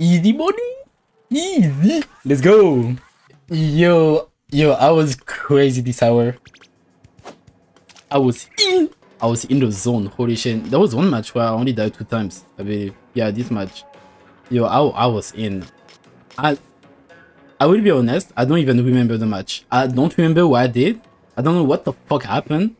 Easy money? Easy. Let's go. Yo, I was crazy this hour. I was in the zone. Holy shit. There was one match where I only died 2 times, I believe. Yeah, this match. Yo, I was in. I will be honest, I don't even remember the match. I don't remember what I did. I don't know what the fuck happened.